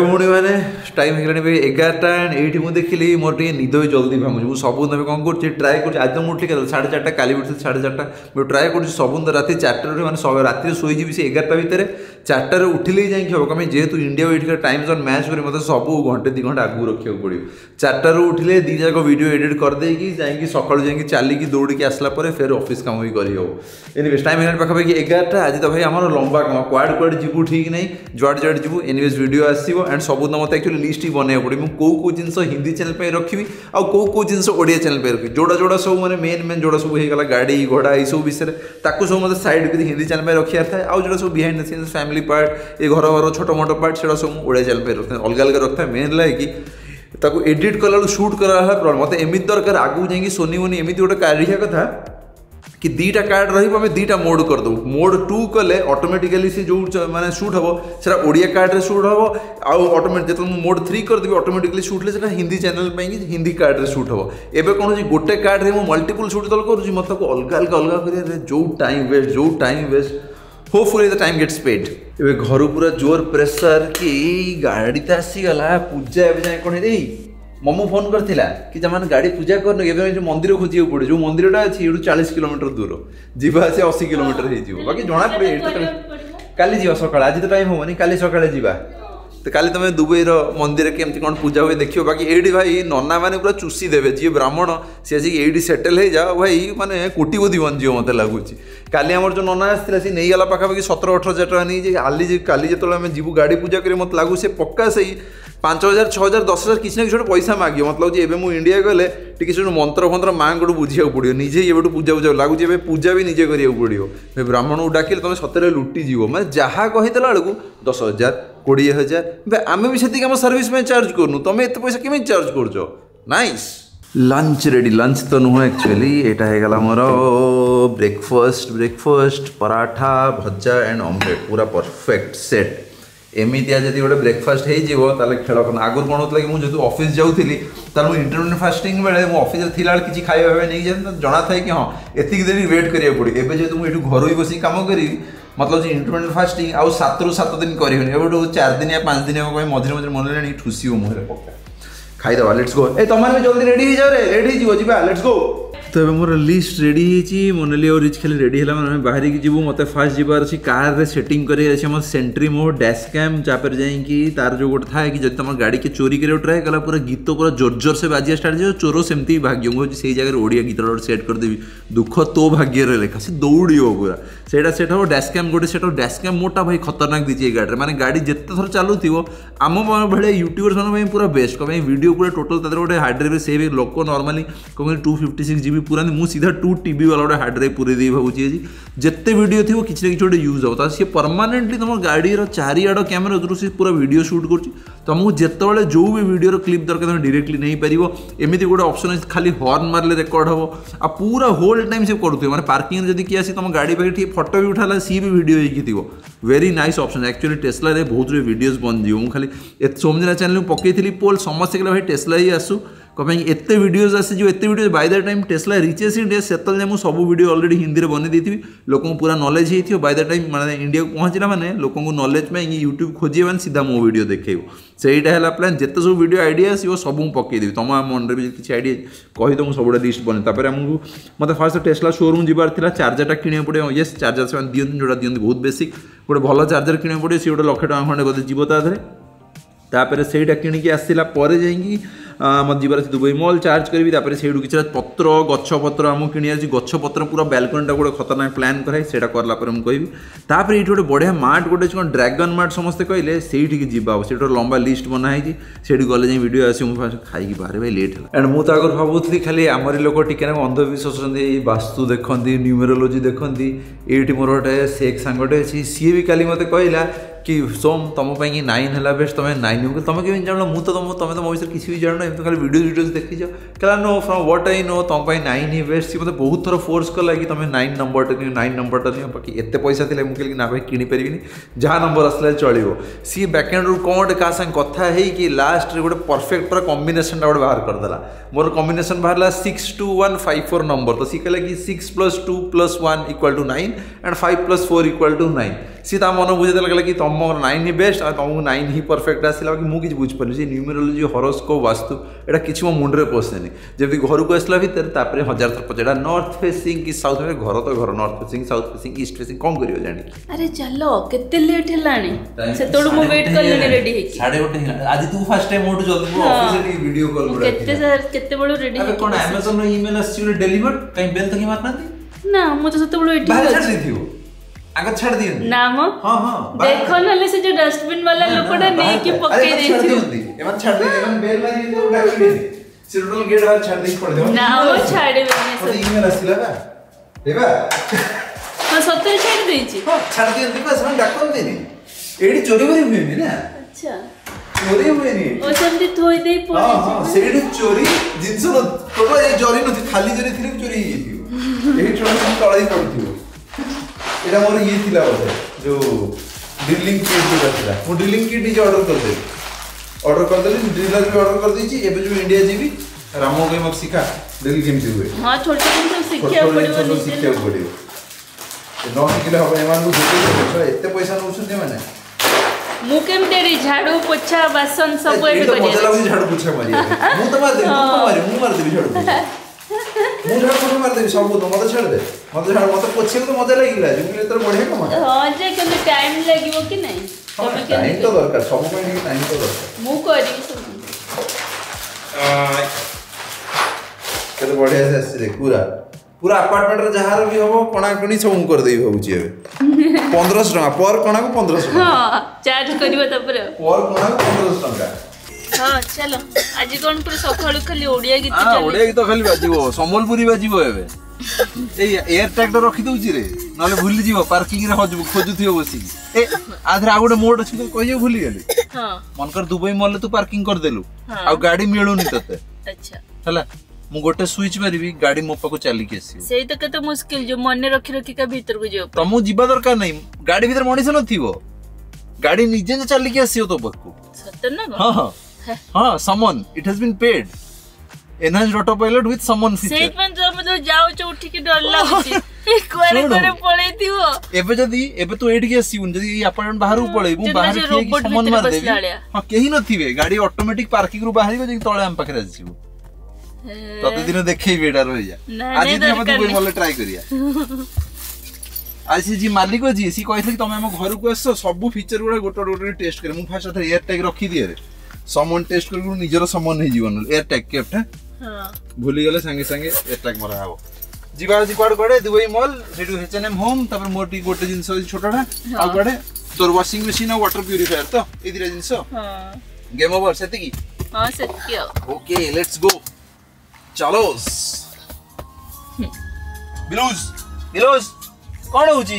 मुणी मैंने टाइम है 11टा मुझे देखिली मोर टे निद भी जल्दी भांगुच मुझे सबुद कौन कर ट्राए कर आज तो उठली साढ़े 4टा काली उठी 4:30 मैं ट्राए कर सबुद रात 4टे मैंने रात शोजी से 11टा भितर 4टे उठिले ही जाए जेहतु इंडिया वेटिका टाइम जोन मैच कर मतलब सब घंटे 2 घंटा आगू रखा पड़ो 4टे उठिले 2 जाक भिड एडिट करदे जा सका चलिकी दौड़ी आसला फेर अफिस् कम भी करनीवेज टाइम है पाखापाखि 11टा आज तो भाई आम लंबा कम कुआड कुआड जु ठीक ना जुआड़ जुआड़ जु एनिवेज भिडियो आसो एंड सबुद मत एक्चुअली लिस्ट ही बनवा पड़े मुझे कौ कौ जिन हिंदी चैनल पर रखी आउ कौ कौ जिन ओडिया चैनल पर रखी जोड़ा जोड़ा सब मैंने मेन मेन जोड़ा सब होगा गाड़ी घोड़ा ये सब विषय सब मतलब साइड कर हिंदी चैनल पर रखी था आउ जो सब behind the scenes family part ये घर घर छोटमोट पार्ट से सब ओडिया चैनल पर रखते अलग अलग रखता है मेन है कि एडिट कला सुट कर मत एम दरकार आगू जा सोनी मोनी एमती गोटे कार्य कथा कि 2टा कार्ड रही 2टा मोड करदे मोड 2 कले ऑटोमेटिकली सी जो माने शूट हम से ओडिया कार्ड रे शूट हम आउ ऑटोमेट जब मोड 3 करदेवी ऑटोमेटिकली शूट ले हिंदी चैनल पर हिंदी कार्ड रे शूट हम एवं कौन हो गोटे कार्ड में मल्टीपल शूट दल करूँ मतलब अलग अलग अलग कर जो time waste hopefully the time gets paid ए घर पूरा जोर प्रेसर कि गाड़ी तो आसीगला पूजा एवं जाए कौन है ममो फोन करथिला कि जमान गाड़ी पूजा करन एबे जो मंदिर खोजियो पड़े जो मंदिरटा अछि एडू 40 किलोमीटर दूर जीवा से 80 किलोमीटर हे जीव बाकी जणा पड़े काली जीवा सकाळ आज तो टाइम होवनी काली सकाळे जीवा तो काली तमे दुबई रो मंदिर केमती कोन पूजा होय देखियो बाकी एडी भाई नन्ना माने पूरा चुसी देबे जे ब्राह्मण से जे एडी सेटल हे जा भाई माने कोटिपति बन जियो मते लागुची काली हमर जो नन्ना आस्थिला से नै गला पाखा बाकी 17-18 हजार नै जे आली जे काली जेतले हमें जीवु गाड़ी पूजा करे मत लागु से पक्का सही 5,000 6,000 10,000 किसी ना किसी गोटे पैसा मागे मतलब ये मुझे इंडिया गले किसी मंत्र फंत्र माँ गोटे बुझा पड़ो निजे ये पूजा पूजा लगुच पूजा भी निजे करा पड़ो मैं ब्राह्मण को डाकिले तुम सतरे लुटी जीव मैं जहाँ कहला बेलू 10,000 20,000 आम भी से सर्विस चार्ज करूँ तुम एत पैसा केमी चार्ज कर नाइस लंच रेडी लंच तो नुह एक्चुअली एटा है गला मोर ब्रेकफास्ट पराठा भजा एंड ऑमलेट पूरा परफेक्ट सेट एमती आज गोटे ब्रेकफास्ट हो खेल आगुरी कौन होता है कि मुझे जो ऑफिस जाऊँगी तार मुझे इंटरमिटेंट फास्टिंग बेले मो ऑफिस किसी खाया नहीं जाए जना था कि हाँ एति देरी वेट करा पड़े एवं जो मुझे घर भी बस कम करी मतलब इंटरमिटेंट फास्टिंग आउ 7 ରୁ 7 दिन करेंगे 4 दिन या 5 दिन मझे मझे मन लगे ठूस मुहर पक्का खाईदेव लेट्स गो ए तुम जल्दी रेडी हो जाओ रेडी हो जा लेट्स गो तो ये मोर लिस्ट रेडी मोनाली और रिच खाली रेडी है मैं बाहर की जीव मत फास्ट जीवार अच्छी कार रे सेटिंग कर सेंट्री मोड डैश कैम जापर जाइए तार जो गोटे था कि तुम गाड़ी के चोरी कर ट्राए कला पूरा गीत पूरा जोर जोर से बाजिया स्टार्ट हो चोर सेमती भाग्य मुझे से जगह ओडिया गीत सेट करदेवी दुख तो भाग्य लेखा से दौड़ पूरा सेट हम डैश कैम गोटे सेट हम डैश कैम मोटा भाई खतरनाक दीजिए गाड़ी मैंने गाड़ी जिते थर चलू आम भाई यूट्यूबर्स मैं पूरा बेस्ट कहीं वीडियो पूरा टोटल तरह गोटे हार्ड ड्राइव से लोक नॉर्मली कहीं 256 GB पूरा मुझे सीधा 2 TB वाला गोटे हार्ड ड्राइव पूरे भाई जिते वीडियो थी किसी ना किसी गोटे यूज होता सी परमानेंटली तुम गाड़ी चारिआड़ कैमेरा थ्रू सी पूरा वीडियो शूट करमको जितेबाला जो भी वीडियो क्लिप दरकार तुम डायरेक्टली नहीं पार एमती गोटे ऑप्शन खाली हॉर्न मारे रेकर्ड हम आ पूरा होल टाइम से करूँ मैं पार्किंग में जब किए आसी तुम गाड़ी पाखे फटो भी उठाला सी भी वीडियो हो very nice option actually Tesla रे बहुत वीडियोस बन जीव खाली सोमजना चैनल पकई पोल समस्त कहला भाई टेस्ला ही आसू कहीं एते वीडियोस आसी जो एते video by the time Tesla reaches India सेतल जे मु सब वीडियो ऑलरेडी हिंदी रे बने देथि लोक पूरा नॉलेज हेथि बाय द टाइम माने इंडिया पहुंचला माने लोक नॉलेज में यूट्यूब खोजिए माने सीधा मो वीडियो देखेबो सेइटा हला प्लान जते सब वीडियो आइडिया आसीबो सब मु पकई देबी तमा मन रे भी किछि आइडिया कहि दमु सबडा लिस्ट बने तापर हमहु मते फर्स्ट टेस्ला शोरूम जिबार थिला चार्जरटा किने पड़े यस चार्जर से दियो जोडा दियो बहुत बेसिक गोटे भल चार्जर किने पड़े सी गोटे 1,00,000 खंडे बोध जीव तापर से किणिकी आसला जाइए मत जीवार दुबई मॉल चार्ज करी तापर से किसी पत्र गछपतर आम कि गछपतर पूरा बालकनीटा गोटे खतरनाक प्लान कराए से कला मुझे कहपर ये गोटे बढ़िया मार्ट गोटे कौन ड्रैगन मार्ट समस्ते कहले से गोटे लंबा लिस्ट बनाई से गले वीडियो आस खाई बाहर भाई लेट है एंड मुझे आगे भावुली खाली आमरी लोक टी अंधविश्वास वास्तु देखती न्यूमेरोलोजी देखती ये मोर गोटे सेक सांगटे अच्छी सी भी खाली मत कहला कि सोम तुम पाई 9 है बेस्ट तुम 9 हो तुम कमी जान मुझे तुम तो मो विषय किसी भी जान एम तो खाली वीडियोज देखी जाओ क्या know from what I know तुम पाई 9 ही बेस्ट सी मतलब बहुत थोड़ा फोर्स कला कि तुम 9 नंबर नहीं बाकी एत पैसा थे मुझे ना भाई किपारे जहाँ नंबर आसला चलो सी बैकएंड रू कौन गोटे क्या साथ कथा कि लास्ट गोटे परफेक्ट पूरा कम्बिनेसन गोटे बाहर करदेला मोर कम्बिनेसन बाहर 62154 नंबर तो सी कहला कि 6+2+1=9 एंड 5+4=9 सीधा मन बुझे लगे कि तुम नाइन ही बेस्ट और तुमको नाइन ही परफेक्ट आसला कि मुझे बुझिपारे न्यूमेरोलोजी हरोस्कोप वास्तु एटा किसी मो मुंडे पशेनि जमी घर को आसला भितर तापर हजार थर पचार नर्थ फेसिंग कि साउथ फेसिंग घर तो घर north facing south facing east facing कौन कर अरे चलो केते लेट हेलानी सेतोड़ मो वेट करले रेडी हे 1:30 आज तू फर्स्ट टाइम मोटू जल्दी ऑफिस रे वीडियो कॉल करा केते सर केते बळो रेडी हे कोन Amazon नो ईमेल आसीले डिलीवर कहीं बेल तो की मारना थी ना मो तो सेते बळो एठी बाहर छाड़ दी हो आगे छाड़ दी ना मो हां हां देखो नले से जो डस्टबिन वाला लोकड़ा ने के पक्के दे दी एमन छाड़ दी एमन बेल मारी दे उठा के सिल्वर गेट वाला छाड़ दी पड़ दे ना वो छाड़े बने से ईमेल आसीला बा देबा हां सत्य छाड़ देची हां छाड़ दी दीबा सन डाकन देनी एडी चोरी बरी हुई नहीं ना अच्छा चोरी हुई नहीं ओ जल्दी धोई दे पो हां सेडी चोरी जिंसो तोबा ये चोरी न थी खाली जरी थी चोरी ही थी एही चोरी तुम तळाई पड़ती हो एडा मोर ये थिला बस जो ड्रिलिंग किट जो था वो ड्रिलिंग किट ही ऑर्डर कर दे ड्रिलर भी ऑर्डर कर दीची एबे जो इंडिया जीवी रामो के मक्सिका ड्रिल गेम जीवे हां छोटे छोटे सीखिया पड़ियो नि सीखिया पड़ियो 9 किलो हो एमान को देते इतने पैसा नउछु दे माने मुकेम तेरी झाड़ू पोछा बासन सब एठो कर दे मतलब झाड़ू पोछा मारियो मु त मार दे मु मार दे झाड़ू मु झाड़ू मार दे सब तो मत छोड़ दे मत झाड़ मत पोछे तो मजा लागिला जिमे तर बढ़िया कमा हां जे केने टाइम लागिवो कि नहीं समय के टाइम तो दरकार सब में टाइम तो दरकार मु करी केते बढ़िया से आसी रे पूरा अपार्टमेंट रे जहार भी होबो कणा कणी सब कर देई होउची एबे 1500 टका पर कणा को 1500 हां चार्ज करिवो तपर पर कणा को 1500 टका हां चलो आज कोन पर सखळु खाली ओडिया गीत चले हां ओडिया गीत खाली बाजीबो संबलपुरी बाजीबो एबे ए एयर टैग तो रखि दउची रे नले भूली जीवो पार्किंग रे हजबो खोजुथियो बसी ए आधर आ गोटे मोड अछि कहियो भूली गेली हां मनकर दुबई मॉल ले तू पार्किंग कर देलु आ गाड़ी मिलुनी तते अच्छा हला मु गोटे स्विच मारिबी गाड़ी मोपा को चली के आसी सेई त केते मुश्किल जो मन रखि रखि का भीतर को जो तमो जीवा दरकार नहीं गाड़ी भीतर मणिस नथिवो गाड़ी निजे जे चली के आसीओ तो बक्कू सत्य ना हां हां summon it has been paid enhance auto pilot with summon feature सेई पण जो मतलब जाओ छ उठि के डर लागुची कोरे कोरे पळेथिवो एबे जदी एबे तो एठी के आसीउन जदी ई अपार्टमेंट बाहरु पळेबु बाहर के समन मार देबी हां केही नथिवे गाड़ी ऑटोमेटिक पार्किंग रु बाहरिबो जे तळे हम पाखरे आसीबो प्रतिदिन देखै बेटा रह जा आज ही हम दुबई मॉल ट्राई करिया आज जी मालिक जी सी कहै कि तमे हम घर को आसो सब फीचर गुडा गोटा गोटा टेस्ट करे मु फर्स्ट अथर एयर टैग रखि दिए रे समन टेस्ट करगु निजरो समन हे जीवन एयर टैग केफ्ट हां भूली गेले संगे संगे एयर टैग मरा आबो जीवा जी कोड कोडे दुबई मॉल सेटू एचएनएम होम तपर मोटी गोटे जिंस छोटडा आ कोडे तोर वॉशिंग मशीन और वाटर प्यूरिफायर तो ए दिरा जिंस हां गेम ओवर सेति की हां सेति की ओके लेट्स गो चालोस बिलोज कौन हो जी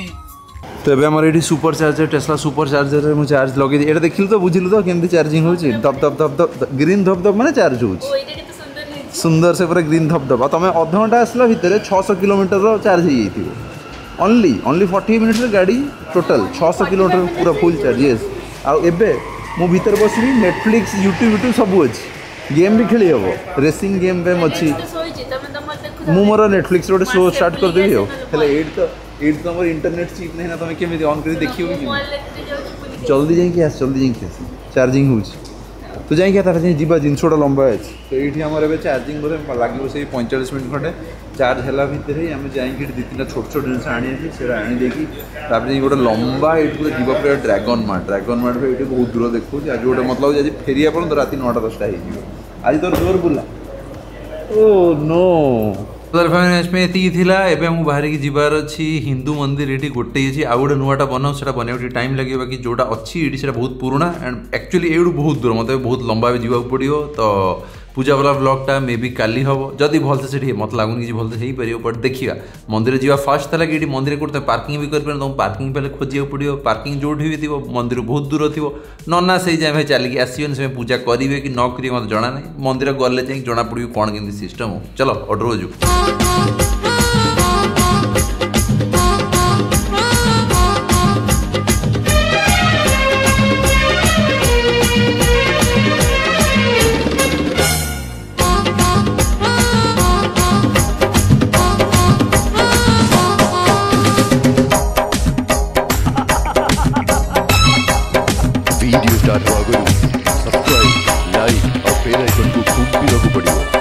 तो एबे हमर एडी super charger Tesla super charger रे मु चार्ज लगे एटा देखिल तो बुझिल तो केमती चार्जिंग हो छी धप धप धप ग्रीन धप धप माने चार्ज हो छी ओ एटा केते सुंदर नै सुंदर से पूरा ग्रीन धप धप तमे आधा घंटा आसला भीतर 600 किलोमीटर रो चार्ज हे जइतिबो ओनली 40 मिनट रे गाडी टोटल 600 किलोमीटर पूरा फुल चार्ज यस आ एबे मु भीतर बसबी नेटफ्लिक्स YouTube सब अछि गेम भी खेली हेबो रेसिंग गेम पे मछि मु मोर नेटफ्लिक्स रोड शो स्टार्ट कर देबी हो हेले एड तो हमर इंटरनेट चीप नै ना तमे केमे ऑन करी देखियो कि जल्दी जाई के आस चार्जिंग हो तो जाई के तार जाई जीवा जिंसोडा लंबा है तो एठी हमर एबे चार्जिंग बोले लागियो से 45 मिनिट खडे चार्ज हैला भीतर ही हम जाई के दि तीन छोट जिंस आनी सेरा आनी देखि तापर जाई गोटे लंबा एठ को जीवा पर ड्रैगन मार्ट पे एठी बहुत दूर देखो आज गोटे मतलब आज फेरिया पर रात 9:10 टा हे आज तोर जोर बुला ओ नो सर फाइनेंस में एती थिला एबे हम बाहर की जीवार अछि हिंदू मंदिर एठी गोटे अछि आ गोटे नुवाटा बनाउ सेटा बनेउ टाइम लागियो बाकी जोटा अछि एडी सेटा बहुत पुराना एंड एक्चुअली एडू बहुत दूर मते बहुत लंबा भी जीवा पडियो तो पूजा वाला ब्लॉगटा मे बी काली हम जदि भलसे से मत लगुन कि भलसे हो पार बट देखा मंदिर जावा फास्ट था कि मंदिर गोटे पार्किंग भी कर तुम पार्किंग पहले खोजा पड़ो पार्किंग जोटी भी थी मंदिर बहुत दूर थी नना से जाए भाई चलिकी आसवन से पूजा करेंगे कि न करेंगे मतलब जाना ना मंदिर गले जा जना पड़ो कौन के सिस्टम हो चलो ऑर्डर हो जाओ रघुपति।